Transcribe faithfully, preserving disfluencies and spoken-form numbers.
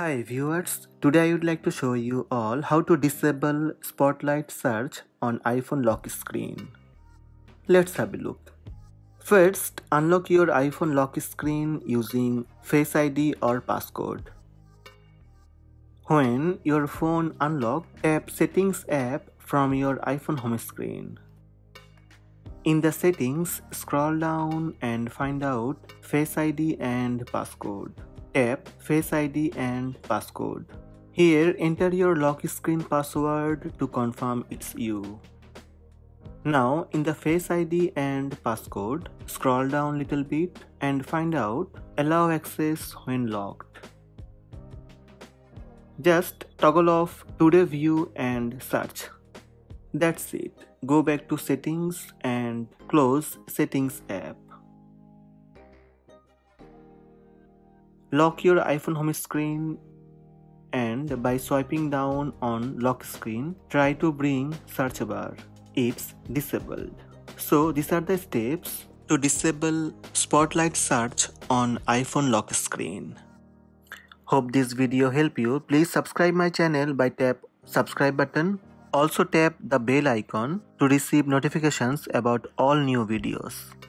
Hi viewers, today I would like to show you all how to disable Spotlight search on iPhone lock screen. Let's have a look. First, unlock your iPhone lock screen using Face I D or passcode. When your phone unlocked, tap Settings app from your iPhone home screen. In the settings, scroll down and find out Face I D and passcode. Tap Face I D and passcode. Here, enter your lock screen password to confirm it's you. Now, in the Face I D and passcode, scroll down little bit and find out Allow access when locked. Just toggle off Today View and Search. That's it. Go back to Settings and close Settings app. Lock your iPhone home screen, and by swiping down on lock screen, try to bring search bar. It's disabled. So these are the steps to disable Spotlight search on iPhone lock screen. Hope this video helped you. Please subscribe my channel by tap subscribe button. Also tap the bell icon to receive notifications about all new videos.